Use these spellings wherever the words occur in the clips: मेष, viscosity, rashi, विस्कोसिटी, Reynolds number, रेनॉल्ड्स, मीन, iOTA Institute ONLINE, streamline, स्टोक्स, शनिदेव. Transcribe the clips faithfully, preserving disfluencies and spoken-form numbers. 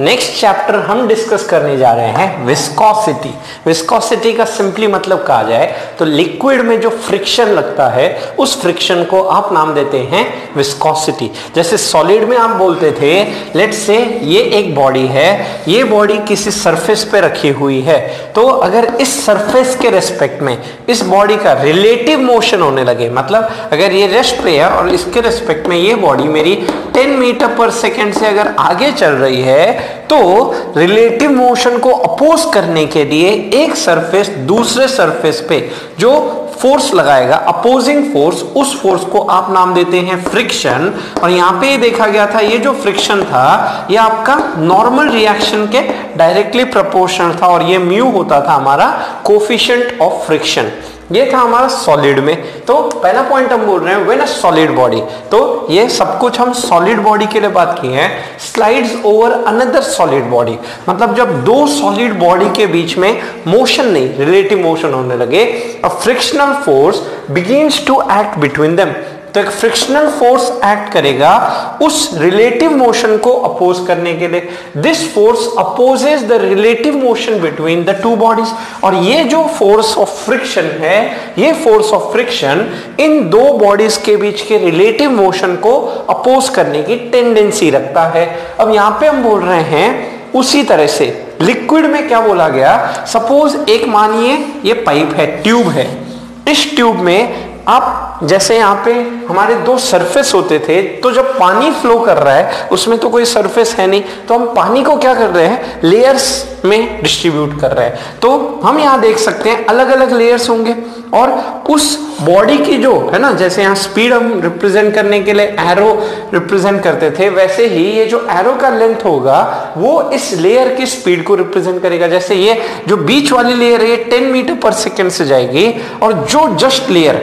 Next chapter हम discuss करने जा रहे हैं विस्कोसिटी। विस्कोसिटी का सिंपली मतलब कहा जाए तो लिक्विड में जो फ्रिक्शन लगता है उस फ्रिक्शन को आप नाम देते हैं विस्कोसिटी। जैसे सॉलिड में आप बोलते थे लेट्स से ये एक बॉडी है, ये बॉडी किसी सरफेस पे रखी हुई है, तो अगर इस सरफेस के रेस्पेक्ट में इस बॉडी का रिलेटिव मोशन होने लगे, मतलब अगर ये रेस्ट पे है और इसके रेस्पेक्ट में ये बॉडी मेरी टेन मीटर पर सेकेंड से अगर आगे चल रही है, तो रिलेटिव मोशन को अपोज करने के लिए एक सरफेस दूसरे सरफेस पे जो फोर्स लगाएगा, अपोजिंग फोर्स, उस फोर्स को आप नाम देते हैं फ्रिक्शन। और यहां पे देखा गया था ये जो फ्रिक्शन था ये आपका नॉर्मल रिएक्शन के डायरेक्टली प्रोपोर्शनल था और ये म्यू होता था हमारा कोफिशिएंट ऑफ फ्रिक्शन। ये था हमारा सॉलिड में। तो पहला पॉइंट हम बोल रहे हैं व्हेन अ सॉलिड बॉडी, तो ये सब कुछ हम सॉलिड बॉडी के लिए बात की है, slides over another solid body, मतलब जब दो सॉलिड बॉडी के बीच में मोशन नहीं रिलेटिव मोशन होने लगे, a frictional force begins to act between them. तो एक फ्रिक्शनल फोर्स एक्ट करेगा उस रिलेटिव मोशन को अपोज करने के लिए। This force opposes the relative motion between the two bodies. और ये जो फोर्स ऑफ फ्रिक्शन है, ये फोर्स ऑफ फ्रिक्शन इन दो बॉडीज के बीच के रिलेटिव मोशन को अपोज करने की टेंडेंसी रखता है। अब यहां पे हम बोल रहे हैं उसी तरह से लिक्विड में क्या बोला गया, सपोज एक मानिए ये पाइप है, ट्यूब है, इस ट्यूब में आप जैसे यहाँ पे हमारे दो सरफेस होते थे, तो जब पानी फ्लो कर रहा है उसमें तो कोई सरफेस है नहीं, तो हम पानी को क्या कर रहे हैं लेयर्स में डिस्ट्रीब्यूट कर रहे हैं। तो हम यहाँ देख सकते हैं अलग अलग लेयर्स होंगे और उस बॉडी की जो है ना, जैसे यहाँ स्पीड हम रिप्रेजेंट करने के लिए एरो रिप्रेजेंट करते थे, वैसे ही ये जो एरो का लेंथ होगा वो इस लेयर की स्पीड को रिप्रेजेंट करेगा। जैसे ये जो बीच वाली लेयर है ये टेन मीटर पर सेकेंड से जाएगी और जो जस्ट लेयर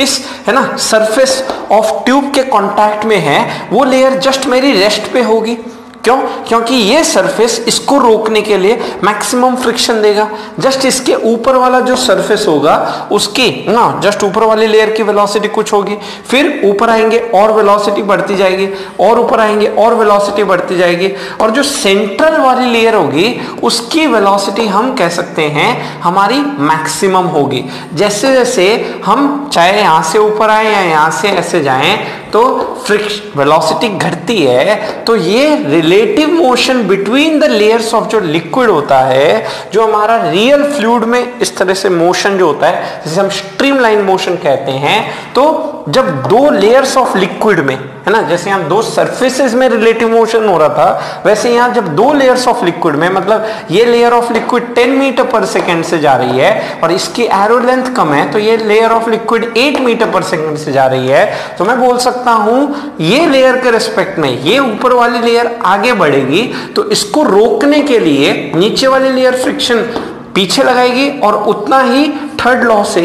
इस है ना सरफेस ऑफ ट्यूब के कांटेक्ट में है वो लेयर जस्ट मेरी रेस्ट पे होगी। क्यों? क्योंकि ये सरफेस इसको रोकने के लिए मैक्सिमम फ्रिक्शन देगा। जस्ट इसके ऊपर वाला जो सरफेस होगा उसकी ना जस्ट ऊपर वाली लेयर की वेलोसिटी कुछ होगी, फिर ऊपर आएंगे और वेलोसिटी बढ़ती जाएगी, और ऊपर आएंगे और वेलोसिटी बढ़ती जाएगी, और जो सेंट्रल वाली लेयर होगी उसकी वेलोसिटी हम कह सकते हैं हमारी मैक्सिमम होगी। जैसे जैसे हम चाहे यहाँ से ऊपर आए या यहाँ से ऐसे जाएँ तो फ्रिक्शन वेलोसिटी घटती है, तो ये relative motion between the layers of जो लिक्विड होता है, जो हमारा रियल फ्लूइड में इस तरह से मोशन जो होता है जिसे हम स्ट्रीमलाइन मोशन कहते हैं, तो जब दो लेयर्स ऑफ लिक्विड में है ना, जैसे यहाँ दो सरफेसेस में रिलेटिव मोशन हो रहा था, वैसे यहाँ जब दो लेयर्स ऑफ लिक्विड में, मतलब ये layer of liquid ten metre per second से जा रही है और इसकी एरो लेंथ कम है, तो ये layer of liquid eight metre per second से जा रही है, तो मैं बोल सकता हूं ये लेयर के रेस्पेक्ट में ये ऊपर वाली लेयर आगे बढ़ेगी, तो इसको रोकने के लिए नीचे वाली लेयर फ्रिक्शन पीछे लगाएगी और उतना ही थर्ड लॉ से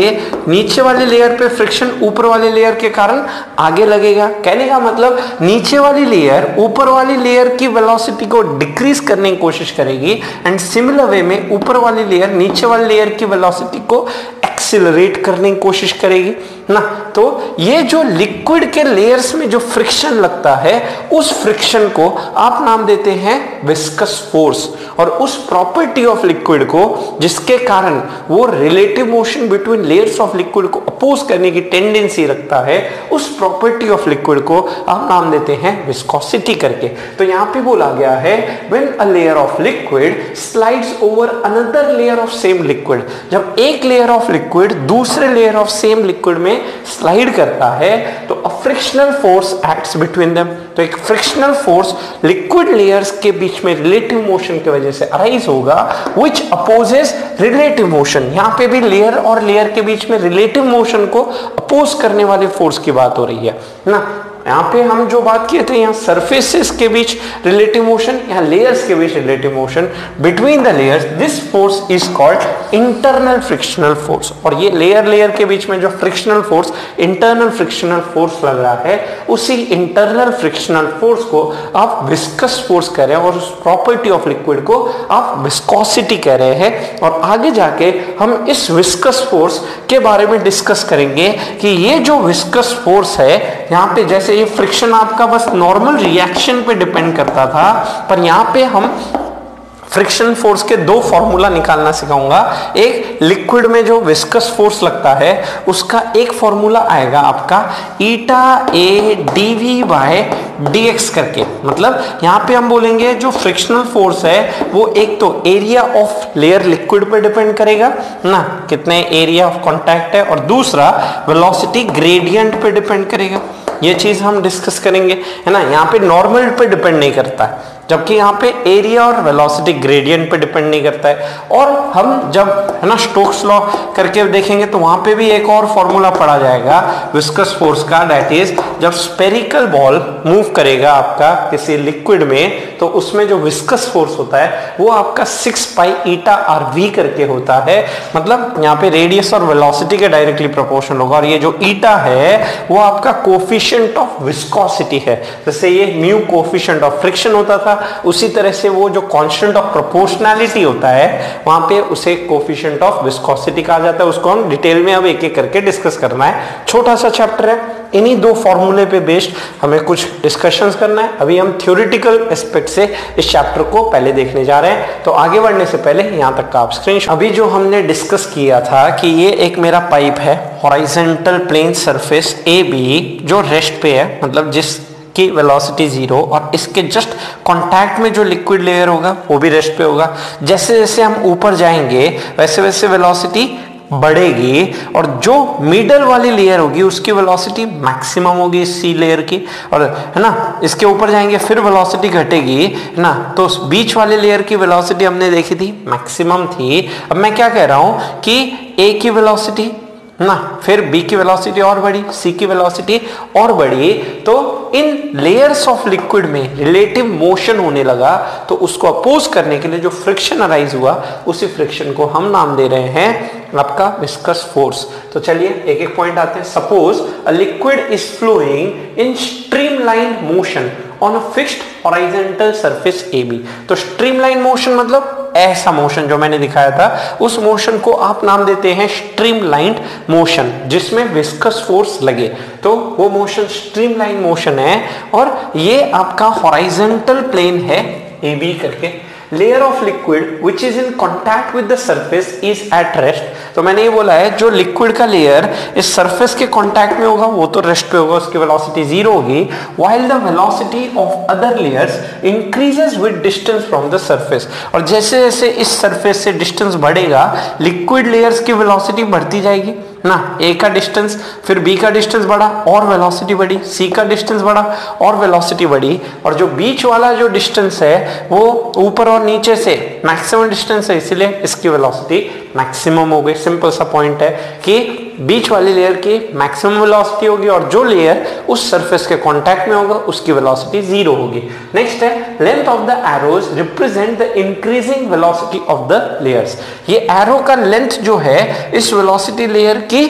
नीचे वाले लेयर पे फ्रिक्शन ऊपर वाले लेयर के कारण आगे लगेगा। कहने का मतलब नीचे वाली लेयर ऊपर वाली लेयर की वेलोसिटी को डिक्रीज करने की कोशिश करेगी एंड सिमिलर वे में ऊपर वाली लेयर नीचे वाली लेयर की वेलोसिटी को एक्सेलरेट करने की कोशिश करेगी ना। तो ये जो लिक्विड के लेयर्स में जो फ्रिक्शन लगता है उस फ्रिक्शन को आप नाम देते हैं विस्कस फोर्स, और उस प्रॉपर्टी ऑफ लिक्विड को जिसके कारण वो relative motion between layers of liquid को अपोज करने की टेंडेंसी रखता है, उस प्रॉपर्टी ऑफ लिक्विड को आप नाम देते हैं विस्कोसिटी करके। तो यहाँ पे बोला गया है when a layer of liquid slides over another layer of same liquid, जब एक लेयर ऑफ लिक्विड दूसरे लेयर ऑफ सेम लिक्विड में स्लाइड करता है तो a frictional force acts between them. तो एक फ्रिक्शनल फोर्स लिक्विड लेयर्स के बीच में रिलेटिव मोशन की वजह से अराइज होगा व्हिच अपोजेस रिलेटिव मोशन। यहाँ पे भी लेयर और लेयर के बीच में रिलेटिव मोशन को अपोज करने वाले फोर्स की बात हो रही है ना। यहाँ पे हम जो बात किए थे यहाँ सरफेसेस के बीच रिलेटिव मोशन, यहाँ लेयर्स के बीच relative motion between the layers, this force is called internal frictional force. और ये लेयर लेयर के बीच में जो frictional force internal frictional force लग रहा है, उसी इंटरनल फ्रिक्शनल फोर्स को आप विस्कस फोर्स कह रहे हैं और उस प्रॉपर्टी ऑफ लिक्विड को आप विस्कोसिटी कह रहे हैं। और आगे जाके हम इस विस्कस फोर्स के बारे में डिस्कस करेंगे कि ये जो विस्कस फोर्स है यहाँ पे, जैसे ये फ्रिक्शन आपका बस नॉर्मल रिएक्शन पे डिपेंड करता था, पर यहाँ पे हम फ्रिक्शन फोर्स के दो फॉर्मूला निकालना सिखाऊंगा। एक लिक्विड में जो विस्कस फोर्स लगता है उसका एक फॉर्मूला आएगा आपका eta A D V by D X करके। मतलब यहाँ पे हम बोलेंगे जो फ्रिक्शनल फोर्स है वो एक तो एरिया ऑफ लेयर लिक्विड पे डिपेंड करेगा ना, कितने एरिया ऑफ कॉन्टैक्ट है, और दूसरा वेलोसिटी ग्रेडियंट पे डिपेंड करेगा। ये चीज़ हम डिस्कस करेंगे, है ना। यहाँ पे नॉर्मल पे डिपेंड नहीं करता है, जबकि यहाँ पे एरिया और वेलोसिटी ग्रेडियंट पे डिपेंड नहीं करता है। और हम जब, है ना, स्टोक्स लॉ करके देखेंगे तो वहाँ पे भी एक और फॉर्मूला पढ़ा जाएगा विस्कस फोर्स का, डैट इज जब स्पेरिकल बॉल मूव करेगा आपका किसी लिक्विड में तो उसमें जो विस्कस फोर्स होता है वो आपका six pi eta R V करके होता है। मतलब यहाँ पे रेडियस और वेलोसिटी के डायरेक्टली प्रोपोर्शन होगा, और ये जो ईटा है वो आपका कोफिशिएंट ऑफ विस्कोसिटी है। जैसे ये म्यू कोफिशिएंट ऑफ फ्रिक्शन होता था, उसी तरह से वो जो कांस्टेंट ऑफ प्रोपोर्शनैलिटी होता है वहां पे उसे कोफिशिएंट ऑफ विस्कोसिटी कहा जाता है। उसको हम डिटेल में अब एक एक करके डिस्कस करना है। छोटा सा चैप्टर है, इन्हीं दो फॉर्मूले पे बेस्ड हमें कुछ डिस्कशंस करना है। अभी हम थ्योरेटिकल एस्पेक्ट से इस चैप्टर को पहले देखने जा रहे हैं। तो आगे बढ़ने से पहले यहाँ तक का आप स्क्रीनशॉट। अभी जो हमने डिस्कस किया था कि ये एक मेरा पाइप है, horizontal plane surface A B जो रेस्ट पे है, मतलब जिस की वेलोसिटी जीरो, और इसके जस्ट कांटेक्ट में जो लिक्विड लेयर होगा वो भी रेस्ट पे होगा। जैसे जैसे हम ऊपर जाएंगे वैसे वैसे वेलोसिटी बढ़ेगी, और जो मिडल वाली लेयर होगी उसकी वेलोसिटी मैक्सिमम होगी सी लेयर की, और है ना इसके ऊपर जाएंगे फिर वेलोसिटी घटेगी, है ना। तो बीच वाले लेयर की वेलोसिटी हमने देखी थी मैक्सिमम थी। अब मैं क्या कह रहा हूँ कि ए की वेलोसिटी ना, फिर बी की वेलोसिटी और बढ़ी, सी की वेलोसिटी और बढ़ी, तो इन लेयर्स ऑफ लिक्विड में रिलेटिव मोशन होने लगा। तो उसको अपोज करने के लिए जो फ्रिक्शन अराइज हुआ उसी फ्रिक्शन को हम नाम दे रहे हैं आपका विस्कस फोर्स। तो चलिए एक एक पॉइंट आते हैं। Suppose a liquid is flowing in streamline motion on a fixed horizontal surface A B. तो स्ट्रीमलाइन मोशन मतलब ऐसा मोशन जो मैंने दिखाया था उस मोशन को आप नाम देते हैं स्ट्रीमलाइन्ड मोशन, जिसमें विस्कस फोर्स लगे। तो वो मोशन स्ट्रीमलाइन मोशन है, और ये आपका हॉरिजॉन्टल प्लेन है ए बी करके। Layer of liquid which is in contact with the surface is at rest. तो मैंने ये बोला है जो लिक्विड का लेयर इस सरफेस के कॉन्टैक्ट में होगा वो तो रेस्ट पे होगा, उसकी वेलोसिटी जीरो होगी, while the velocity of other layers increases with distance from the surface. और जैसे जैसे इस सरफेस से डिस्टेंस बढ़ेगा लिक्विड लेयर्स की वेलोसिटी बढ़ती जाएगी ना। ए का डिस्टेंस, फिर बी का डिस्टेंस बढ़ा और वेलोसिटी बढ़ी, सी का डिस्टेंस बढ़ा और वेलोसिटी बढ़ी, और जो बीच वाला जो डिस्टेंस है वो ऊपर और नीचे से मैक्सिमम डिस्टेंस है, इसीलिए इसकी वेलोसिटी मैक्सिमम हो गई। सिंपल सा पॉइंट है कि बीच वाली लेयर की मैक्सिमम वेलोसिटी होगी, और जो लेयर उस सरफेस के कांटेक्ट में होगा उसकी वेलोसिटी जीरो होगी। नेक्स्ट है length of the arrows represent the increasing velocity of the layers. ये एरो का लेंथ जो है इस वेलोसिटी लेयर की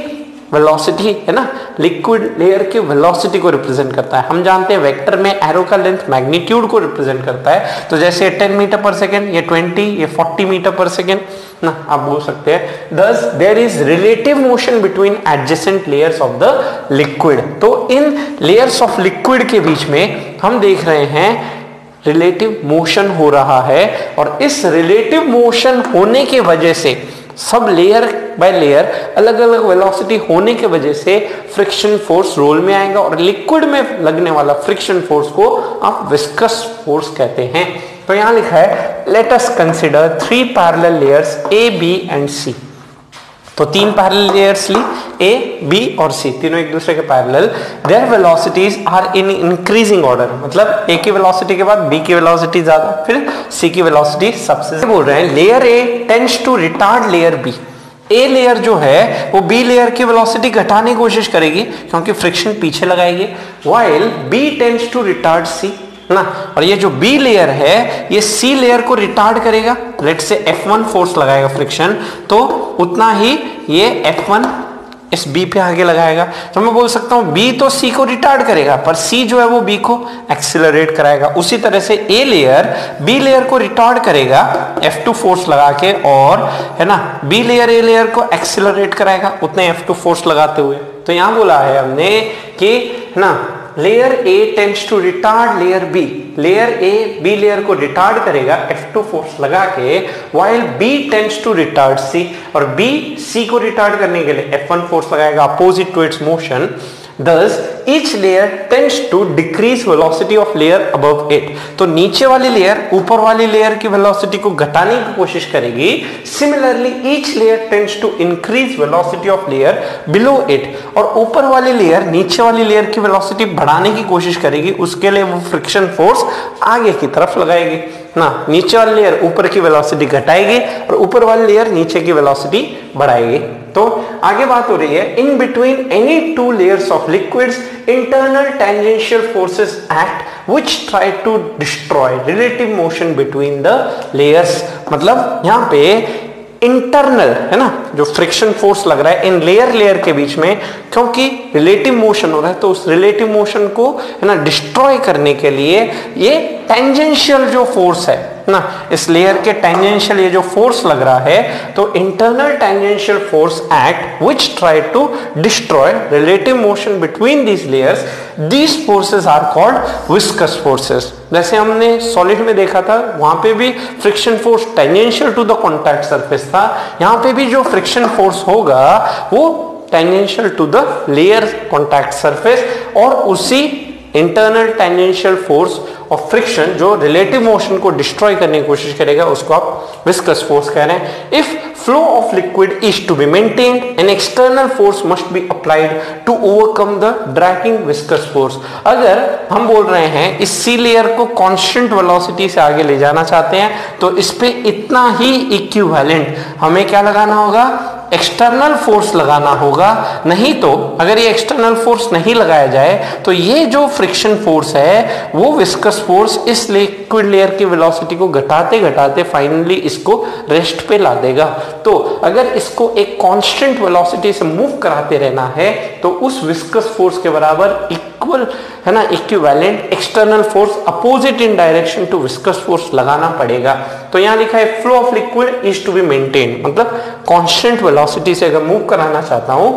वेलोसिटी, है ना, लिक्विड लेयर की वेलोसिटी को रिप्रेजेंट करता है। हम जानते हैं वेक्टर में एरो का लेंथ मैग्नीट्यूड को रिप्रेजेंट करता है। तो जैसे टेन मीटर पर सेकेंड, ये ट्वेंटी, ये फोर्टी मीटर पर सेकेंड ना आप बोल सकते हैं। Thus there is relative motion between adjacent layers of the liquid. तो इन लेयर्स ऑफ लिक्विड के बीच में हम देख रहे हैं रिलेटिव मोशन हो रहा है, और इस रिलेटिव मोशन होने की वजह से सब लेयर बाय लेयर अलग अलग वेलोसिटी होने के वजह से फ्रिक्शन फोर्स रोल में आएगा, और लिक्विड में लगने वाला फ्रिक्शन फोर्स को आप विस्कस फोर्स कहते हैं। तो यहाँ लिखा है let us consider three parallel layers A B and C. तो तीन पैरेलल लेयर्स ली, ए बी और सी, तीनों एक दूसरे के parallel. Their velocities are in increasing order. मतलब ए की वेलोसिटी के बाद बी की वेलोसिटी ज्यादा, फिर सी की वेलोसिटी सबसे। बोल रहे हैं layer A tends to retard layer B. A layer जो है वो बी लेयर की वेलोसिटी घटाने की कोशिश करेगी क्योंकि फ्रिक्शन पीछे लगाएगी, while B tends to retard C ना। और ये जो बी लेयर है ये सी लेयर को रिटार्ड करेगा, let's say F one force लगाएगा फ्रिक्शन, तो उतना ही ये एफ वन इस बी पे आगे लगाएगा। तो मैं बोल सकता हूँ बी तो सी को रिटार्ड करेगा पर सी जो है वो बी को एक्सिलरेट कराएगा। उसी तरह से ए लेयर बी लेयर को रिटार्ड करेगा एफ टू फोर्स लगा के, और है ना बी लेयर ए लेयर को एक्सिलरेट कराएगा उतने एफ टू फोर्स लगाते हुए। तो यहाँ बोला है हमने कि ना layer A tends to retard layer B, layer A B layer को रिटार्ड करेगा एफ टू फोर्स लगा के, while B tends to retard C, और बी सी को रिटार्ड करने के लिए एफ वन फोर्स लगाएगा opposite to its motion. Thus, each layer tends to decrease velocity of layer above it. तो नीचे वाली लेयर ऊपर वाली लेयर की वेलोसिटी को घटाने की कोशिश करेगी. Similarly, each layer tends to increase velocity of layer below it. और ऊपर वाली लेयर नीचे वाली लेयर की वेलोसिटी बढ़ाने की कोशिश करेगी. उसके लिए वो फ्रिक्शन फोर्स आगे की तरफ लगाएगी ना. नीचे वाली लेयर ऊपर की वेलोसिटी घटाएगी और ऊपर वाली लेयर नीचे की वेलोसिटी बढ़ाएगी. तो आगे बात हो रही है in between any two layers of liquids internal tangential forces act which try to destroy relative motion between the layers. मतलब यहाँ पे इंटरनल है ना जो फ्रिक्शन फोर्स लग रहा है इन लेयर लेयर के बीच में, क्योंकि रिलेटिव मोशन हो रहा है तो उस रिलेटिव मोशन को है ना डिस्ट्रॉय करने के लिए ये टेंजेंशियल जो फोर्स है ना इस लेयर के टेंजेंशियल ये जो फोर्स लग रहा है, तो internal tangential force act which try to destroy relative motion between these layers, these forces are called viscous forces. जैसे हमने सॉलिड में देखा था वहां पे भी friction force tangential to the contact surface था. यहाँ पे भी जो फ्रिक्शन फोर्स होगा वो tangential to the layer contact surface, और उसी इंटरनल टेंजेंशियल फोर्स और फ्रिक्शन जो रिलेटिव मोशन को डिस्ट्रॉय करने की कोशिश करेगा उसको आप विस्कस फोर्स कह रहे हैं. If flow of liquid is to be maintained an external force must be applied to overcome the dragging viscous force. अगर हम बोल रहे हैं इस सी लेयर को कांस्टेंट वेलोसिटी से आगे ले जाना चाहते हैं तो इस पे इतना ही इक्विवेलेंट हमें क्या लगाना होगा, एक्सटर्नल फोर्स लगाना होगा. नहीं तो अगर ये एक्सटर्नल फोर्स नहीं लगाया जाए तो ये जो फ्रिक्शन फोर्स है वो विस्कस फोर्स इस लिक्विड लेयर की वेलोसिटी को घटाते घटाते फाइनली इसको रेस्ट पे ला देगा. तो अगर इसको एक कांस्टेंट वेलोसिटी से मूव कराते रहना है तो उस विस्कस फोर्स के बराबर इक्वल है ना equivalent external force opposite in direction to viscous force लगाना पड़ेगा. तो यहाँ लिखा है flow of liquid is to be maintain, मतलब कांस्टेंट वेलोसिटी से अगर मूव कराना चाहता हूं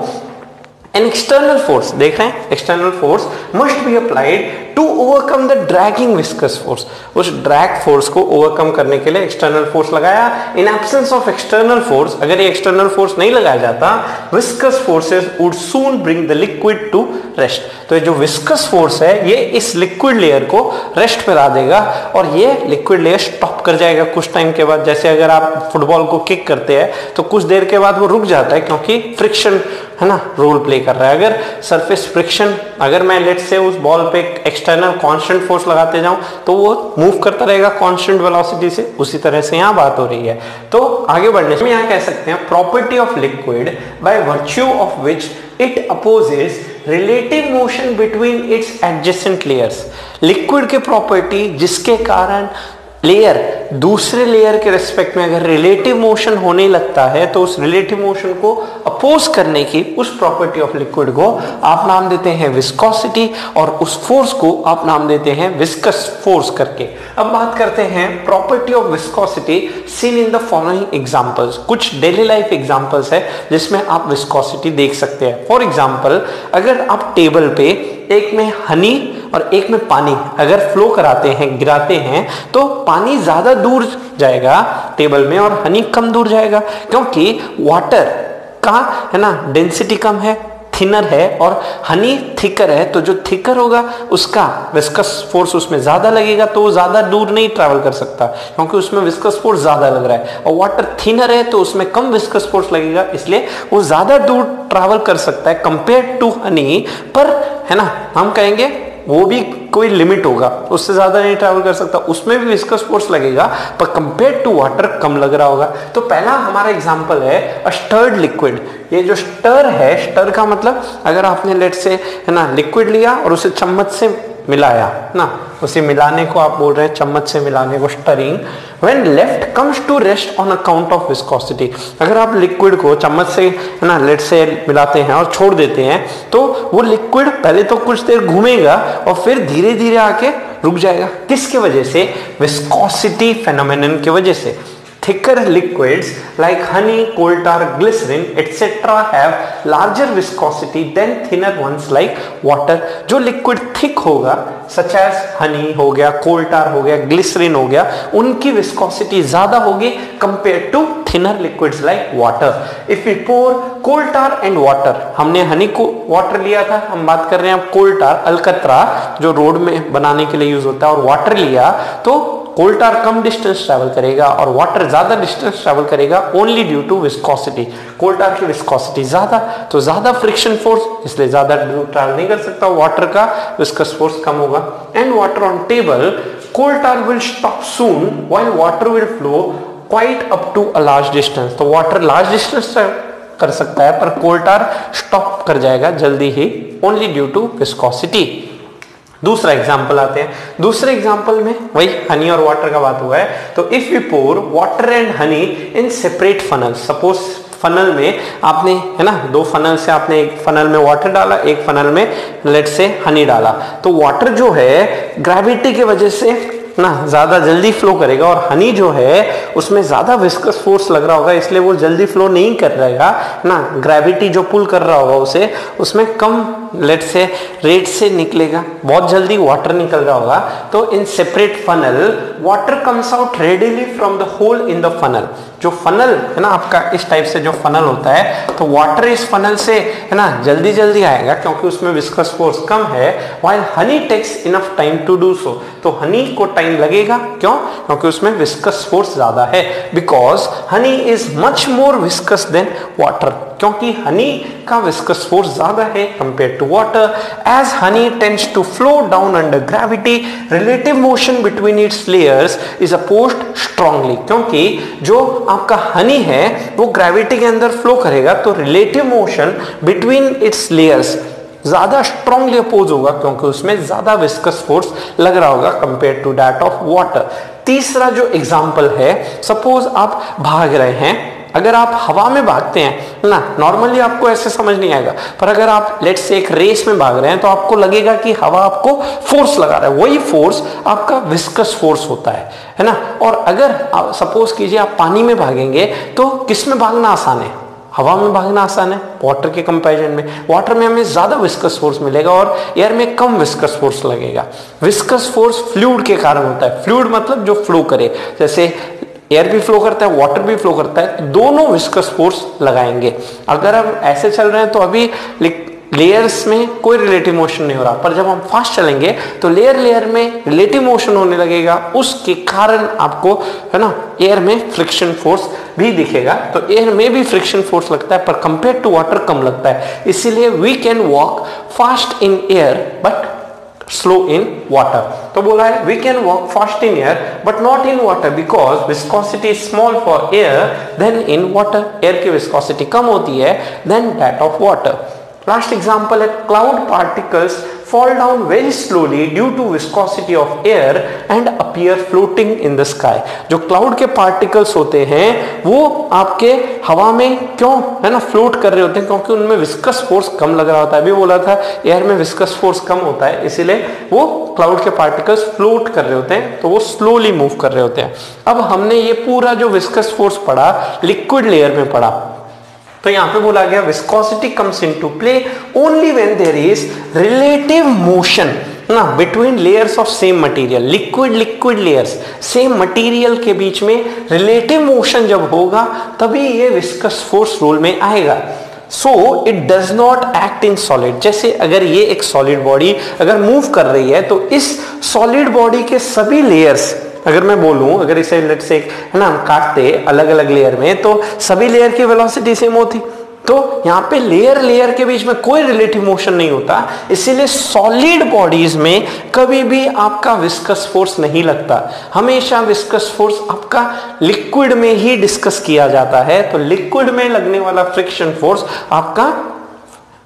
एन एक्सटर्नल फोर्स, देख रहे हैं external force must be applied to overcome the dragging viscous force. उस ड्रैग फोर्स को ओवरकम करने के लिए एक्सटर्नल फोर्स लगाया. In absence of external force, अगर ये एक्सटर्नल फोर्स नहीं लगाया जाता viscous forces would soon bring the liquid to rest. तो ये जो विस्कस फोर्स है ये इस लिक्विड लेयर को रेस्ट पर ला देगा और ये लिक्विड लेयर स्टॉप कर जाएगा कुछ टाइम के बाद. जैसे अगर आप फुटबॉल को किक करते हैं तो कुछ देर के बाद वो रुक जाता है क्योंकि फ्रिक्शन है ना रोल प्ले कर रहा है. अगर सरफेस फ्रिक्शन, अगर मैं लेट्स से उस बॉल पे एक्सटर्नल कांस्टेंट फोर्स लगाते जाऊं तो वो मूव करता रहेगा कांस्टेंट वेलोसिटी से. उसी तरह से यहाँ बात हो रही है. तो आगे बढ़ने से यहाँ कह सकते हैं property of liquid by virtue of which it opposes relative motion between its adjacent layers. Liquid की प्रॉपर्टी जिसके कारण लेयर दूसरे लेयर के रेस्पेक्ट में अगर रिलेटिव मोशन होने लगता है तो उस रिलेटिव मोशन को अपोज करने की उस प्रॉपर्टी ऑफ लिक्विड को आप नाम देते हैं विस्कोसिटी, और उस फोर्स को आप नाम देते हैं विस्कस फोर्स करके. अब बात करते हैं property of विस्कोसिटी seen in the following examples. कुछ डेली लाइफ एग्जांपल्स है जिसमें आप विस्कोसिटी देख सकते हैं. फॉर एग्जाम्पल अगर आप टेबल पे एक में हनी और एक में पानी अगर फ्लो कराते हैं गिराते हैं तो पानी ज्यादा दूर जाएगा टेबल में और हनी कम दूर जाएगा, क्योंकि वाटर का है ना डेंसिटी कम है, थिनर है, और हनी थिकर है. तो जो थिकर होगा उसका विस्कस फोर्स उसमें ज़्यादा लगेगा तो वो ज़्यादा दूर नहीं ट्रैवल कर सकता क्योंकि उसमें विस्कस फोर्स ज़्यादा लग रहा है, और वाटर थिनर है तो उसमें कम विस्कस फोर्स लगेगा इसलिए वो ज़्यादा दूर ट्रैवल कर सकता है कंपेयर टू हनी. पर है ना हम कहेंगे वो भी कोई लिमिट होगा, उससे ज़्यादा नहीं ट्रैवल कर सकता, उसमें भी विस्कस फोर्स लगेगा पर कंपेयर टू वाटर कम लग रहा होगा. तो पहला हमारा एग्जांपल है अ स्टर्ड लिक्विड. ये जो स्टर है, स्टर का मतलब अगर आपने लेट से है ना लिक्विड लिया और उसे चम्मच से मिलाया ना, उसे मिलाने को आप बोल रहे हैं चम्मच से मिलाने को stirring. When left comes to rest on account of विस्कोसिटी. अगर आप लिक्विड को चम्मच से ना लेट से मिलाते हैं और छोड़ देते हैं तो वो लिक्विड पहले तो कुछ देर घूमेगा और फिर धीरे धीरे आके रुक जाएगा. किसके वजह से? विस्कोसिटी फेनोमेनन की वजह से. Thicker liquids like honey, coal tar, glycerin, et cetera have larger viscosity than thinner ones like water. जो liquid thick होगा, such as honey हो गया, coal tar हो गया, glycerin हो गया, उनकी viscosity ज़्यादा होगी compared to thinner liquids like water. If we pour coal tar and water, हमने honey को water लिया था, हम बात कर रहे हैं अब coal tar, अलकतरा जो रोड में बनाने के लिए यूज होता है और water लिया, तो कोल टार कम डिस्टेंस ट्रैवल करेगा और वाटर ज़्यादा डिस्टेंस ट्रैवल करेगा only due to विस्कोसिटी. Coal tar की विस्कोसिटी ज़्यादा, तो ज़्यादा फ्रिक्शन फोर्स, इसलिए ज़्यादा ट्रैवल नहीं कर सकता, वाटर का विस्कस फोर्स कम होगा. And water on table, coal tar will stop soon while water will flow quite up to a large distance. तो वाटर लार्ज डिस्टेंस कर सकता है पर कोल टार स्टॉप कर जाएगा जल्दी ही ओनली ड्यू टू विस्कोसिटी. दूसरा एग्जाम्पल आते हैं. दूसरे एग्जाम्पल में वही हनी और वाटर का बात हुआ है. तो if you pour water and honey in separate funnel, suppose funnel में आपने है ना दो फनल से आपने एक फनल में वाटर डाला, एक फनल में लेट्स से हनी डाला, तो वाटर जो है ग्रेविटी की वजह से ना ज़्यादा जल्दी फ्लो करेगा और हनी जो है उसमें ज़्यादा विस्कस फोर्स लग रहा होगा, इसलिए वो जल्दी फ्लो नहीं कर रहेगा ना, ग्रेविटी जो पुल कर रहा होगा उसे उसमें कम लेट से रेट से निकलेगा, बहुत जल्दी वाटर निकल रहा होगा. तो in separate funnel water comes out readily from the hole in the funnel. जो फनल है ना आपका इस टाइप से जो फनल होता है, तो वाटर इस फनल से है ना जल्दी जल्दी आएगा क्योंकि उसमें विस्कस फोर्स कम है. While honey takes enough time to do so, तो हनी को टाइम लगेगा, क्यों? क्योंकि उसमें विस्कस फोर्स ज्यादा है. Because honey is much more viscous than water, क्योंकि हनी का विस्कस फोर्स ज्यादा है compare to water. As honey tends to flow down under gravity, relative motion between its layers is opposed strongly. क्योंकि जो आपका हनी है वो ग्रेविटी के अंदर फ्लो करेगा, तो relative motion between its layers ज़्यादा स्ट्रांगली अपोज होगा क्योंकि उसमें ज़्यादा विस्कस फोर्स लग रहा होगा compare to that of water. तीसरा जो एग्जाम्पल है, सपोज आप भाग रहे हैं, अगर आप हवा में भागते हैं ना नॉर्मली आपको ऐसे समझ नहीं आएगा, पर अगर आप लेट्स से एक रेस में भाग रहे हैं तो आपको लगेगा कि हवा आपको फोर्स लगा रहा है, वही फोर्स आपका विस्कस फोर्स होता है है ना. और अगर सपोज कीजिए आप पानी में भागेंगे, तो किस में भागना आसान है? हवा में भागना आसान है वाटर के कंपैरिजन में. वाटर में हमें ज़्यादा विस्कस फोर्स मिलेगा और एयर में कम विस्कस फोर्स लगेगा. विस्कस फोर्स फ्लूइड के कारण होता है, फ्लूइड मतलब जो फ्लो करे, जैसे एयर भी फ्लो करता है वाटर भी फ्लो करता है, दोनों विस्कस फोर्स लगाएंगे. अगर हम ऐसे चल रहे हैं तो अभी लेयर्स में कोई रिलेटिव मोशन नहीं हो रहा, पर जब हम फास्ट चलेंगे तो लेयर लेयर में रिलेटिव मोशन होने लगेगा, उसके कारण आपको है ना एयर में फ्रिक्शन फोर्स भी दिखेगा. तो एयर में भी फ्रिक्शन फोर्स लगता है पर कंपेयर टू वाटर कम लगता है, इसीलिए we can walk fast in air but slow in water. तो बोला है we can walk fast in air but not in water because विस्कोसिटी is small for air than in water. Air की विस्कोसिटी कम होती है than that of water. Last example है, cloud particles fall down very slowly due to viscosity of air and appear floating in the sky. जो cloud के particles होते हैं वो आपके हवा में क्यों है ना फ्लोट कर रहे होते हैं, क्योंकि उनमें विस्कस फोर्स कम लग रहा होता है. अभी बोला था एयर में विस्कस फोर्स कम होता है, इसीलिए वो क्लाउड के पार्टिकल्स फ्लोट कर रहे होते हैं, तो वो स्लोली मूव कर रहे होते हैं. अब हमने ये पूरा जो विस्कस फोर्स पढ़ा लिक्विड लेयर में पढ़ा, तो यहाँ पे बोला गया विस्कोसिटी comes into play only when there is relative motion ना between layers of same material. Liquid liquid layers same material के बीच में रिलेटिव मोशन जब होगा तभी ये विस्कस फोर्स रोल में आएगा. So it does not act in solid. जैसे अगर ये एक सॉलिड बॉडी अगर मूव कर रही है तो इस सॉलिड बॉडी के सभी लेयर्स, अगर मैं बोलूं अगर इसे लेट से है ना हम काटते अलग अलग लेयर में तो सभी लेयर की वेलोसिटी सेम होती, तो यहाँ पे लेयर लेयर के बीच में कोई रिलेटिव मोशन नहीं होता, इसीलिए सॉलिड बॉडीज में कभी भी आपका विस्कस फोर्स नहीं लगता. हमेशा विस्कस फोर्स आपका लिक्विड में ही डिस्कस किया जाता है, तो लिक्विड में लगने वाला फ्रिक्शन फोर्स आपका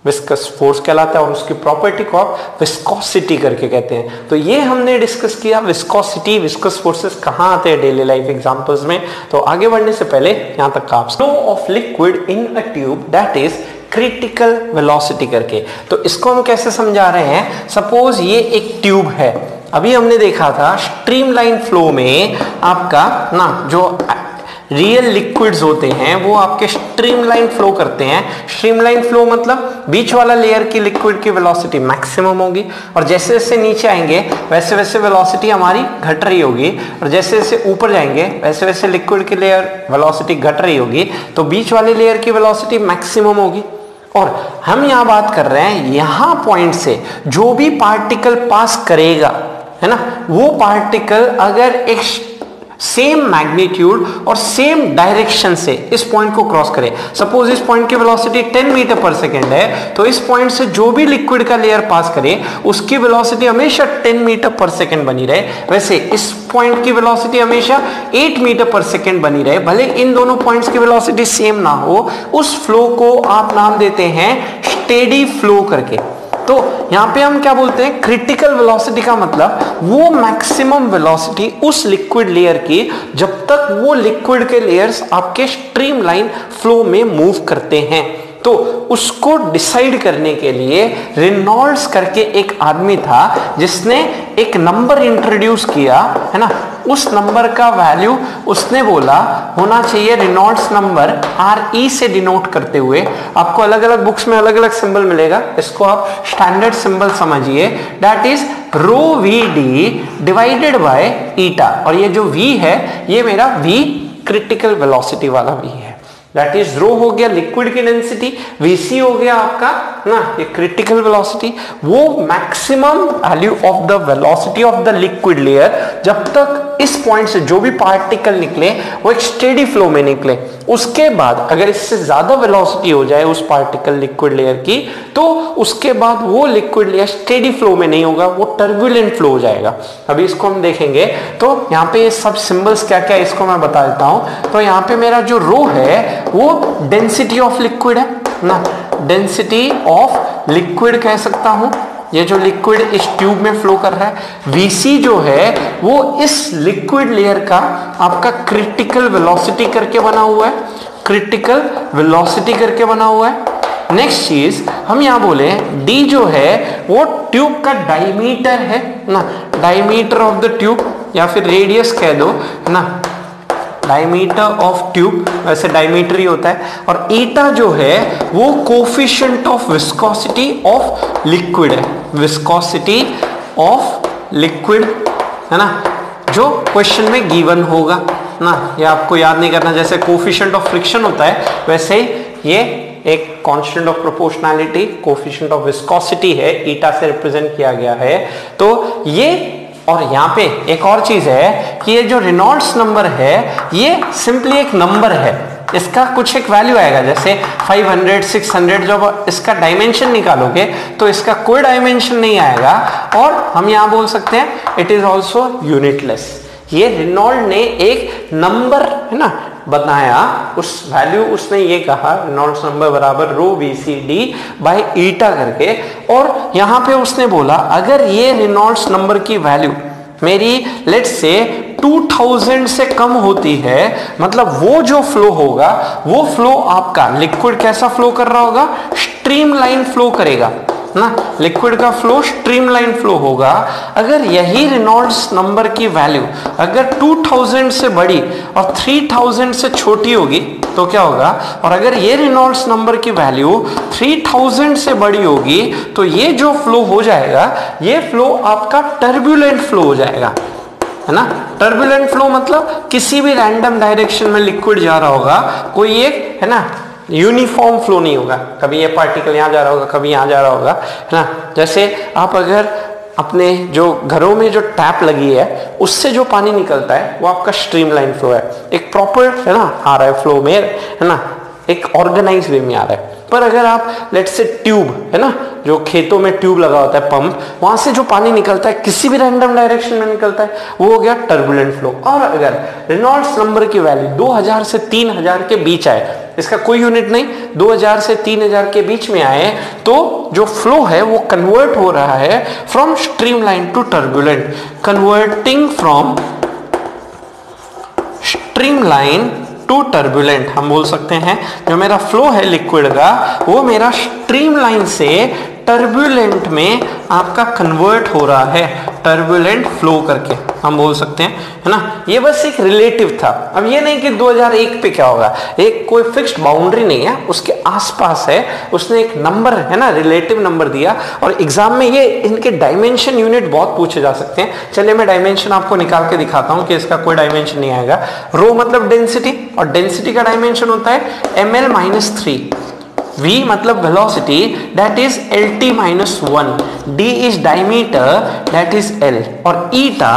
विस्कस फोर्स कहलाता है और उसकी प्रॉपर्टी को आप विस्कोसिटी करके कहते हैं. तो ये हमने डिस्कस किया विस्कोसिटी, विस्कस फोर्सेस कहाँ आते हैं डेली लाइफ एग्जांपल्स में. तो आगे बढ़ने से पहले यहाँ तक का आप flow of liquid in a tube that is critical velocity करके, तो इसको हम कैसे समझा रहे हैं, सपोज ये एक ट्यूब है. अभी हमने देखा था स्ट्रीमलाइन फ्लो में आपका ना जो रियल लिक्विड्स होते हैं वो आपके स्ट्रीमलाइन फ्लो करते हैं। स्ट्रीमलाइन फ्लो मतलब बीच वाला लेयर की लिक्विड की वेलोसिटी मैक्सिमम होगी और जैसे जैसे नीचे आएंगे वैसे वैसे वेलोसिटी हमारी घट रही होगी और जैसे जैसे ऊपर जाएंगे वैसे वैसे लिक्विड की लेयर वेलोसिटी घट रही होगी, तो बीच वाले लेयर की वेलोसिटी मैक्सिमम होगी। और हम यहाँ बात कर रहे हैं यहाँ पॉइंट से जो भी पार्टिकल पास करेगा है ना, वो पार्टिकल अगर एक सेम मैग्नीट्यूड और सेम डायरेक्शन से इस पॉइंट को क्रॉस करे, सपोज इस पॉइंट की वेलोसिटी दस मीटर पर सेकेंड है, तो इस पॉइंट से जो भी लिक्विड का लेयर पास करे उसकी वेलोसिटी हमेशा दस मीटर पर सेकेंड बनी रहे। वैसे इस पॉइंट की वेलोसिटी हमेशा आठ मीटर पर सेकेंड बनी रहे, भले इन दोनों पॉइंट्स की वेलोसिटी सेम ना हो। उस फ्लो को आप नाम देते हैं स्टेडी फ्लो करके। तो यहाँ पे हम क्या बोलते हैं, क्रिटिकल वेलोसिटी का मतलब वो मैक्सिमम वेलोसिटी उस लिक्विड लेयर की जब तक वो लिक्विड के लेयर्स आपके स्ट्रीमलाइन फ्लो में मूव करते हैं। तो उसको डिसाइड करने के लिए रेनॉल्ड्स करके एक आदमी था जिसने एक नंबर इंट्रोड्यूस किया है ना, उस नंबर का वैल्यू उसने बोला होना चाहिए रेनॉल्ड्स नंबर, आर ई से डिनोट करते हुए। आपको अलग अलग बुक्स में अलग अलग सिंबल मिलेगा, इसको आप स्टैंडर्ड सिंबल समझिए, that is rho V D divided by eta. और ये जो वी है ये मेरा वी क्रिटिकल वेलोसिटी वाला वी है, दैट इज रो हो गया लिक्विड की डेंसिटी, वीसी हो गया आपका ना ये क्रिटिकल वेलोसिटी, वो maximum value of the velocity of the liquid layer जब तक इस पॉइंट से जो भी पार्टिकल निकले वो एक स्टेडी फ्लो में निकले। उसके बाद अगर इससे ज्यादा वेलोसिटी हो जाए उस पार्टिकल लिक्विड लेयर की, तो उसके बाद वो लिक्विड लेयर स्टेडी फ्लो में नहीं होगा, वो टर्बुलेंट फ्लो हो जाएगा। अभी इसको हम देखेंगे। तो यहाँ पे ये सब सिंबल्स क्या क्या, इसको मैं बता देता हूँ। तो यहाँ पे मेरा जो रो है वो डेंसिटी ऑफ लिक्विड है ना, डेंसिटी ऑफ लिक्विड कह सकता हूं, ये जो लिक्विड इस ट्यूब में फ्लो कर रहा है। वीसी जो है वो इस लिक्विड लेयर का आपका क्रिटिकल वेलोसिटी करके बना हुआ है, क्रिटिकल वेलोसिटी करके बना हुआ है। नेक्स्ट चीज हम यहाँ बोले डी जो है वो ट्यूब का डायमीटर है ना, डायमीटर ऑफ द ट्यूब या फिर रेडियस कह दो ना, डायमीटर ऑफ ट्यूब, वैसे डायमीटर ही होता है। और ईटा जो है वो coefficient of विस्कोसिटी of liquid है, विस्कोसिटी ऑफ लिक्विड है ना, जो क्वेश्चन में गिवन होगा ना, ये आपको याद नहीं करना। जैसे कोफिशिएंट ऑफ फ्रिक्शन होता है वैसे ही ये एक constant of proportionality coefficient of विस्कोसिटी है, ईटा से रिप्रेजेंट किया गया है। तो ये, और यहाँ पे एक और चीज है कि ये जो रेनॉल्ड्स नंबर है ये सिंपली एक नंबर है, इसका कुछ एक वैल्यू आएगा, जैसे पाँच सौ, छह सौ, जब इसका डायमेंशन निकालोगे तो इसका कोई डायमेंशन नहीं आएगा। और हम यहाँ बोल सकते हैं इट इज ऑल्सो यूनिटलेस, ये रेनॉल्ड ने एक नंबर है ना बनाया, उस वैल्यू उसने ये कहा रेनॉल्ड्स नंबर बराबर rho V C D by eta करके। और यहाँ पे उसने बोला अगर ये रेनॉल्ड्स नंबर की वैल्यू मेरी लेट्स से दो हज़ार से कम होती है, मतलब वो जो फ्लो होगा वो फ्लो आपका लिक्विड कैसा फ्लो कर रहा होगा, स्ट्रीमलाइन फ्लो करेगा ना, लिक्विड का फ्लो स्ट्रीमलाइन फ्लो होगा। अगर यही रेनॉल्ड्स नंबर की वैल्यू अगर दो हज़ार से बड़ी और तीन हज़ार से छोटी होगी तो क्या होगा, और अगर ये रेनॉल्ड्स नंबर की वैल्यू तीन हज़ार से बड़ी होगी तो ये जो फ्लो हो जाएगा ये फ्लो आपका टर्बुलेंट फ्लो हो जाएगा है ना। टर्बुलेंट फ्लो मतलब किसी भी रैंडम डायरेक्शन में लिक्विड जा रहा होगा, कोई एक है ना यूनिफॉर्म फ्लो नहीं होगा, कभी ये पार्टिकल यहाँ जा रहा होगा कभी यहाँ जा रहा होगा है ना। जैसे आप अगर अपने जो घरों में जो टैप लगी है उससे जो पानी निकलता है वो आपका स्ट्रीमलाइन फ्लो है, एक प्रॉपर है ना आ रहा है फ्लो में है ना, एक ऑर्गेनाइज वे में आ रहा है। पर अगर आप लेट्स से ट्यूब है ना, जो खेतों में ट्यूब लगा होता है पंप, वहां से जो पानी निकलता है किसी भी रैंडम डायरेक्शन में निकलता है, वो हो गया टर्बुलेंट फ्लो। और अगर रेनॉल्ड्स नंबर की वैल्यू दो हज़ार से तीन हज़ार के बीच आए, इसका कोई यूनिट नहीं, दो हज़ार से तीन हज़ार के बीच में आए तो जो फ्लो है वो कन्वर्ट हो रहा है from streamline to turbulent, converting from streamline to turbulent हम बोल सकते हैं। जो मेरा फ्लो है लिक्विड का वो मेरा स्ट्रीमलाइन से टर्बुलेंट में आपका कन्वर्ट हो रहा है, टर्बुलेंट फ्लो करके हम बोल सकते हैं, है ना। ये बस एक रिलेटिव था, अब ये नहीं कि दो हज़ार एक पे क्या होगा, एक कोई फिक्स्ड बाउंड्री नहीं है, उसके आसपास है। उसने एक नंबर है ना, रिलेटिव नंबर दिया, और एग्जाम में ये इनके डायमेंशन यूनिट बहुत पूछे जा सकते हैं। चलिए मैं डायमेंशन आपको निकाल के दिखाता हूँ कि इसका कोई डायमेंशन नहीं आएगा। रो मतलब डेंसिटी, और डेंसिटी का डायमेंशन होता है M L minus three, v मतलब velocity, that is lt minus one, d is diameter, that is l, और eta,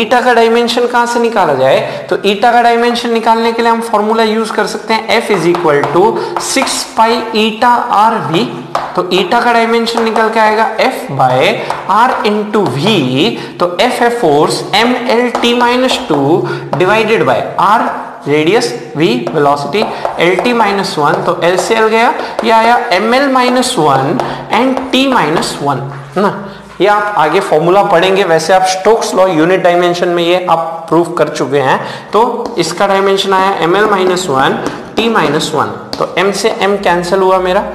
eta का डायमेंशन कहाँ से निकाला जाए, तो eta का डायमेंशन निकालने के लिए हम फॉर्मूला यूज कर सकते हैं f is equal to six pi eta r v। तो eta का डायमेंशन निकल के आएगा f by r into v, तो f है force m l t minus two divided by r radius, v velocity, L T minus one, तो L से L गया, यह आया M L minus one and T minus one, है ना। ये आप आगे फॉर्मूला पढ़ेंगे, वैसे आप स्टोक्स लॉ यूनिट डायमेंशन में ये आप प्रूव कर चुके हैं। तो इसका डायमेंशन आया M L minus one T minus one, तो m से m कैंसिल हुआ मेरा,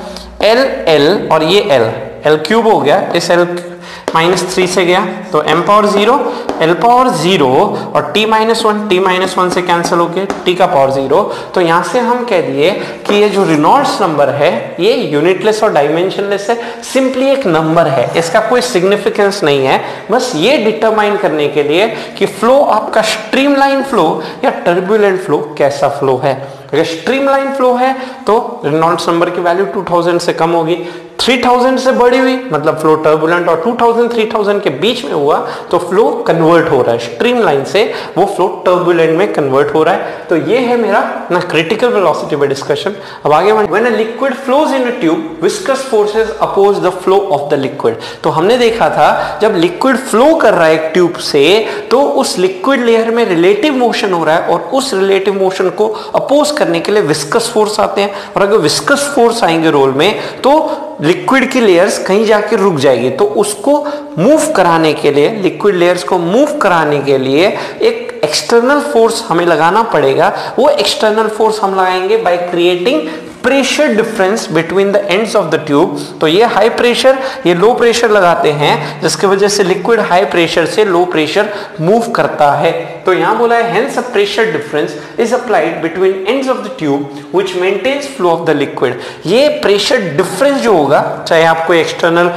l l और ये l, l क्यूब हो गया, इस l माइनस थ्री से गया, तो m power zero, l power zero, और t minus one, T minus one से कैंसिल हो गया, t का पावर जीरो। तो यहाँ से हम कह दिए कि ये जो रेनॉल्ड्स नंबर है ये यूनिटलेस और डायमेंशनलेस है, सिंपली एक नंबर है, इसका कोई सिग्निफिकेंस नहीं है। बस ये डिटरमाइन करने के लिए कि फ्लो आपका स्ट्रीमलाइन फ्लो या टर्बुलेंट फ्लो कैसा फ्लो है। अगर स्ट्रीमलाइन फ्लो है तो रेनॉल्ड्स नंबर की वैल्यू टू थाउज़ेंड से कम होगी, थ्री थाउज़ेंड से बड़ी हुई मतलब फ्लो टर्बुलेंट, और टू थाउज़ेंड थ्री थाउज़ेंड के बीच में हुआ तो फ्लो कन्वर्ट हो रहा है स्ट्रीमलाइन से, वो फ्लो टर्बुलेंट में कन्वर्ट हो रहा है। तो ये है मेरा ना क्रिटिकल वेलोसिटी पे डिस्कशन। अब आगे when a liquid flows in a tube viscous forces oppose the flow of the liquid. तो हमने देखा था जब लिक्विड फ्लो कर रहा है एक ट्यूब से तो उस लिक्विड लेयर में रिलेटिव मोशन हो रहा है, और उस रिलेटिव मोशन को अपोज करने के लिए विस्कस फोर्स आते हैं, और अगर विस्कस फोर्स आएंगे रोल में तो लिक्विड की लेयर्स कहीं जाके रुक जाएगी। तो उसको मूव कराने के लिए, लिक्विड लेयर्स को मूव कराने के लिए एक एक्सटर्नल फोर्स हमें लगाना पड़ेगा। वो एक्सटर्नल फोर्स हम लगाएंगे by creating pressure difference between the ends of the tube. तो ये हाई प्रेशर, ये लो प्रेशर लगाते हैं, जिसके वजह से लिक्विड हाई प्रेशर से लो प्रेशर मूव करता है। तो यहाँ बोला है hence a pressure difference is applied between ends of the tube which maintains flow of the liquid. ये प्रेशर डिफरेंस जो होगा, चाहे आपको एक्सटर्नल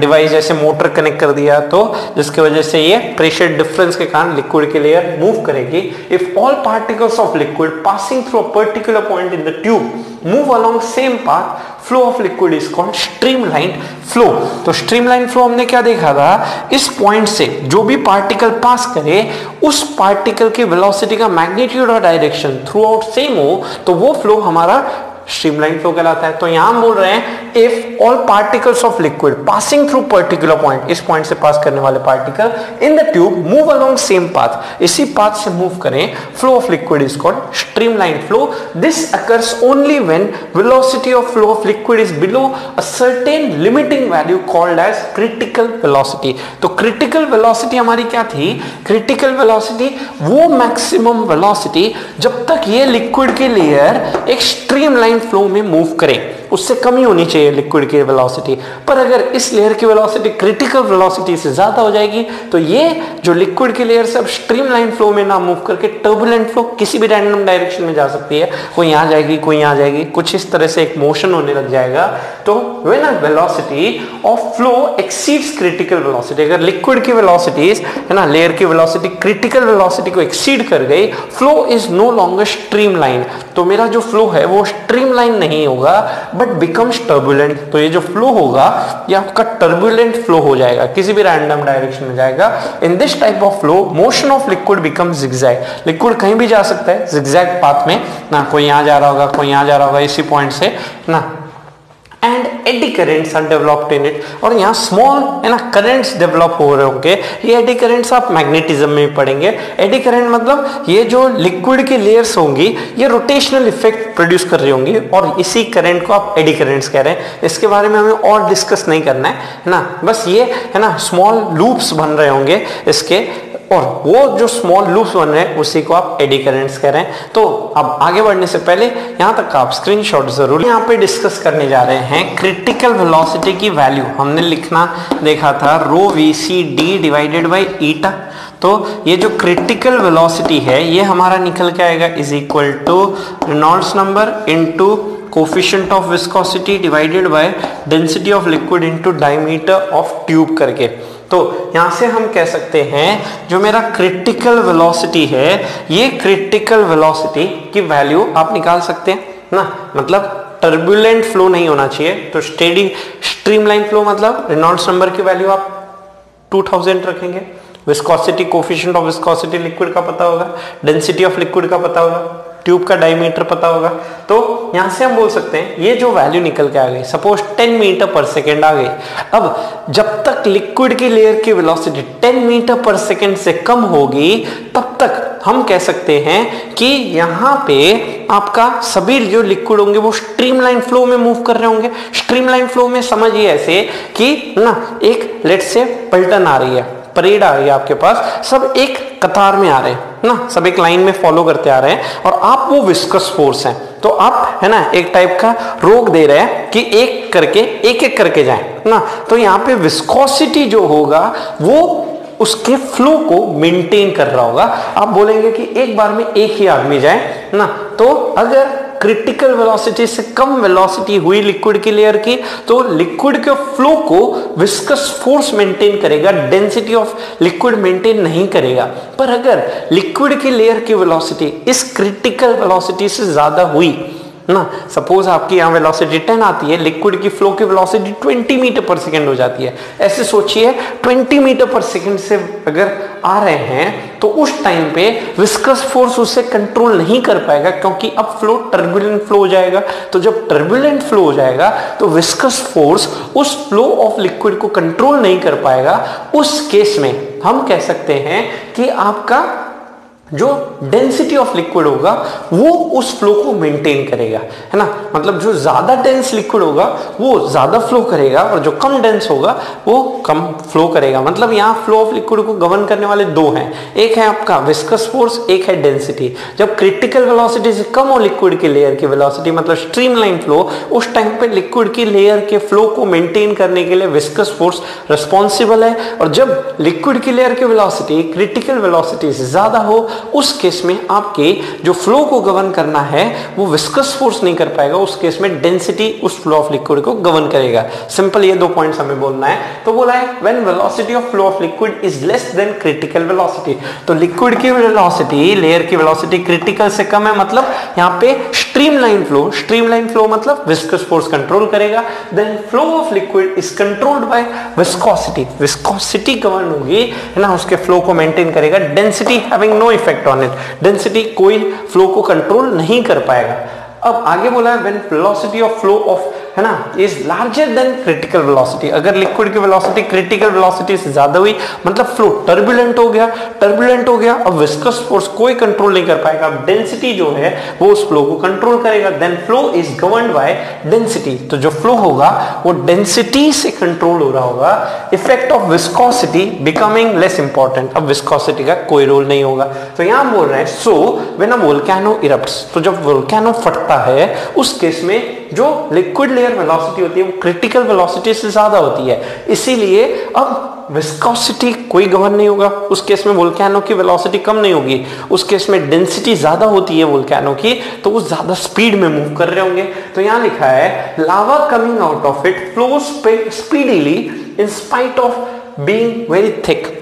डिवाइस जैसे मोटर कनेक्ट कर दिया तो जिसके वजह से ये प्रेशर डिफरेंस के कारण लिक्विड की लेयर मूव करेगी। If all particles of liquid passing through a particular point in the tube move along same path, flow of liquid is called streamline flow. तो स्ट्रीमलाइन फ्लो हमने क्या देखा था, इस पॉइंट से जो भी पार्टिकल पास करे उस पार्टिकल की वेलोसिटी का मैग्नीट्यूड और डायरेक्शन थ्रू आउट सेम हो तो वो फ्लो हमारा स्ट्रीमलाइन फ्लो कहलाता है। तो यहां हम बोल रहे हैं if all particles of liquid passing through particular point, इस पॉइंट से पास करने वाले particle in the tube move along same path, इसी पाथ से मूव करें, flow of liquid is called streamline flow. This occurs only when velocity of flow of liquid is below a certain limiting value called as critical velocity. तो critical velocity हमारी क्या थी, critical velocity वो maximum velocity जब तक ये liquid की layer एक स्ट्रीमलाइन फ्लो में मूव करें, उससे कमी होनी चाहिए लिक्विड की वेलोसिटी। पर अगर इस लेयर की वेलोसिटी क्रिटिकल वेलोसिटी से ज्यादा हो जाएगी तो ये जो लिक्विड की लेयर सब स्ट्रीमलाइन फ्लो में ना मूव करके टर्बुलेंट फ्लो किसी भी रैंडम डायरेक्शन में जा सकती है, कोई यहां जाएगी कोई यहां जाएगी, कुछ इस तरह से एक मोशन होने लग जाएगा। तो when a velocity of flow exceeds critical velocity, अगर लिक्विड की वेलोसिटीज है ना, लेयर की वेलोसिटी क्रिटिकल वेलोसिटी को एक्सीड कर गई, flow is no longer streamline. तो मेरा जो फ्लो है वो स्ट्रीमलाइन नहीं होगा बट बिकम्स टर्बुलेंट। तो ये जो फ्लो होगा ये आपका टर्बुलेंट फ्लो हो जाएगा, किसी भी रैंडम डायरेक्शन में जाएगा। In this type of flow motion of liquid becomes zigzag, liquid कहीं भी जा सकता है zigzag पाथ में ना, कोई यहां जा रहा होगा कोई यहां जा रहा होगा इसी पॉइंट से ना। And eddy currents are developed in it, और यहाँ स्मॉल है ना करेंट्स डेवलप हो रहे होंगे। ये एडी करेंट्स आप मैग्नेटिज्म में पढ़ेंगे। एडी करेंट मतलब ये जो लिक्विड की लेयर्स होंगी ये रोटेशनल इफेक्ट प्रोड्यूस कर रही होंगी, और इसी करेंट को आप एडी करेंट्स कह रहे हैं। इसके बारे में हमें और डिस्कस नहीं करना है ना, बस ये है ना स्मॉल लूप्स बन रहे होंगे इसके और वो जो स्मॉल लूप्स बन रहे हैं उसी को आप एडी करेंट्स कह रहे हैं। तो अब आगे बढ़ने से पहले यहाँ तक आप स्क्रीनशॉट जरूर। यहाँ पे डिस्कस करने जा रहे हैं क्रिटिकल वेलोसिटी की वैल्यू। हमने लिखना देखा था rho V C D divided by eta. तो ये जो क्रिटिकल वेलोसिटी है ये हमारा निकल के आएगा is equal to रेनॉल्ड्स number into coefficient of विस्कोसिटी divided by density of liquid into diameter of tube करके। तो यहाँ से हम कह सकते हैं जो मेरा क्रिटिकल वेलोसिटी है ये क्रिटिकल वेलोसिटी की वैल्यू आप निकाल सकते हैं ना। मतलब टर्बुलेंट फ्लो नहीं होना चाहिए, तो स्टेडी स्ट्रीमलाइन फ्लो मतलब रेनॉल्ड्स नंबर की वैल्यू आप टू थाउजेंड रखेंगे। विस्कोसिटी coefficient of विस्कोसिटी liquid का पता होगा, डेंसिटी ऑफ लिक्विड का पता होगा, ट्यूब का डायमीटर पता होगा। तो यहाँ से हम बोल सकते हैं ये जो वैल्यू निकल के आ गई suppose ten metre per second आ गई। अब जब तक लिक्विड की लेयर की velocity ten metre per second से कम होगी तब तक हम कह सकते हैं कि यहाँ पे आपका सभी जो लिक्विड होंगे वो स्ट्रीमलाइन फ्लो में मूव कर रहे होंगे। स्ट्रीमलाइन फ्लो में समझिए ऐसे कि ना एक लेट से पलटन आ रही है, परेड आ रही है आपके पास, सब एक कतार में आ रहे हैं ना, सब एक लाइन में फॉलो करते आ रहे हैं और आप वो विस्कस फोर्स हैं। तो आप है ना एक टाइप का रोक दे रहे हैं कि एक करके एक एक करके जाएं ना। तो यहाँ पे विस्कोसिटी जो होगा वो उसके फ्लो को मेंटेन कर रहा होगा। आप बोलेंगे कि एक बार में एक ही आदमी जाए ना। तो अगर क्रिटिकल वेलोसिटी से कम वेलोसिटी हुई लिक्विड की लेयर की तो लिक्विड के फ्लो को विस्कस फोर्स मेंटेन करेगा, डेंसिटी ऑफ लिक्विड मेंटेन नहीं करेगा। पर अगर लिक्विड की लेयर की वेलोसिटी इस क्रिटिकल वेलोसिटी से ज्यादा हुई ना, सपोज आपकी यहाँ वेलोसिटी टेन आती है, लिक्विड की फ्लो की velocity twenty metre per second हो जाती है। ऐसे सोचिए ट्वेंटी मीटर पर सेकेंड से अगर आ रहे हैं तो उस टाइम पे विस्कस फोर्स उसे कंट्रोल नहीं कर पाएगा क्योंकि अब फ्लो टर्बुलेंट फ्लो हो जाएगा। तो जब टर्बुलेंट फ्लो हो जाएगा तो विस्कस फोर्स उस फ्लो ऑफ लिक्विड को कंट्रोल नहीं कर पाएगा। उस केस में हम कह सकते हैं कि आपका जो डेंसिटी ऑफ लिक्विड होगा वो उस फ्लो को मेंटेन करेगा, है ना। मतलब जो ज़्यादा डेंस लिक्विड होगा वो ज़्यादा फ्लो करेगा और जो कम डेंस होगा वो कम फ्लो करेगा। मतलब यहाँ फ्लो ऑफ लिक्विड को गवर्न करने वाले दो हैं, एक है आपका विस्कस फोर्स, एक है डेंसिटी। जब क्रिटिकल वेलोसिटी से कम हो लिक्विड की लेयर की वेलोसिटी मतलब स्ट्रीमलाइन फ्लो, उस टाइम पर लिक्विड की लेयर के फ्लो को मेनटेन करने के लिए विस्कस फोर्स रिस्पॉन्सिबल है। और जब लिक्विड की लेयर की वेलोसिटी क्रिटिकल वेलोसिटी से ज़्यादा हो उस केस में आपके जो फ्लो को गवर्न करना है वो विस्कस फोर्स नहीं कर पाएगा। उस केस में डेंसिटी उस फ्लो ऑफ लिक्विड को गवर्न करेगा। सिंपल ये दो पॉइंट्स हमें बोलना है। तो बोला है when velocity of flow of liquid is less than critical velocity. तो लिक्विड की वेलोसिटी लेयर की वेलोसिटी क्रिटिकल से कम है मतलब यहाँ पे स्ट्रीमलाइन फ्लो, स्ट्रीमलाइन फ्लो मतलब विस्कस फोर्स कंट्रोल करेगा। Then flow of liquid is controlled by विस्कोसिटी, विस्कोसिटी govern होगी है ना, उसके फ्लो को मेंटेन करेगा। Density having no effect on it, density कोई फ्लो को कंट्रोल नहीं कर पाएगा। अब आगे बोला है when velocity of flow of है ना is larger than critical velocity. अगर लिक्विड की वेलोसिटी क्रिटिकल वेलोसिटी से ज्यादा हुई मतलब फ्लो टर्बुलेंट हो गया, टर्बुलेंट हो गया अब विस्कस फोर्स कोई कंट्रोल नहीं कर पाएगा। अब डेंसिटी जो है वो उस फ्लो को कंट्रोल करेगा। Then flow is governed by density. तो जो फ्लो होगा वो डेंसिटी से कंट्रोल हो रहा होगा। Effect of विस्कोसिटी becoming less important, अब विस्कोसिटी का कोई रोल नहीं होगा। तो यहाँ बोल रहे हैं सो व्हेन अ वोल्केनो इरप्ट्स, तो जब वोल्केनो फटता है उस केस में जो लिक्विड लेयर वेलोसिटी होती है वो क्रिटिकल वेलोसिटी से ज्यादा होती है, इसीलिए अब विस्कोसिटी कोई गवर्न नहीं होगा। उस केस में वोल्केनो की वेलोसिटी कम नहीं होगी, उस केस में डेंसिटी ज्यादा होती है वोल्केनो की तो वो ज्यादा स्पीड में मूव कर रहे होंगे। तो यहाँ लिखा है lava coming out of it flows speedily in spite of being very thick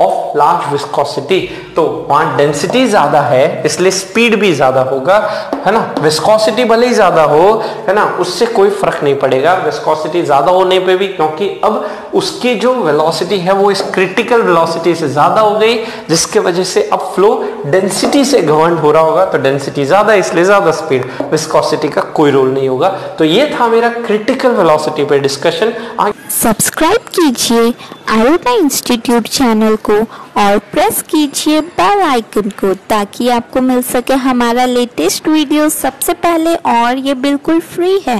of large विस्कोसिटी। तो वहाँ डेंसिटी ज़्यादा है इसलिए स्पीड भी ज़्यादा होगा, है ना। विस्कोसिटी भले ही ज़्यादा हो है ना उससे कोई फर्क नहीं पड़ेगा विस्कोसिटी ज़्यादा होने पे भी, क्योंकि अब उसकी जो वेलोसिटी है वो इस क्रिटिकल वेलोसिटी से ज़्यादा हो गई जिसके वजह से अब फ्लो डेंसिटी से गवर्न हो रहा होगा। तो डेंसिटी ज़्यादा इसलिए ज़्यादा स्पीड, विस्कोसिटी का कोई रोल नहीं होगा। तो ये था मेरा क्रिटिकल वेलोसिटी पे डिस्कशन। सब्सक्राइब कीजिए आयोटा इंस्टीट्यूट चैनल को और प्रेस कीजिए बेल आइकन को ताकि आपको मिल सके हमारा लेटेस्ट वीडियो सबसे पहले और ये बिल्कुल फ्री है।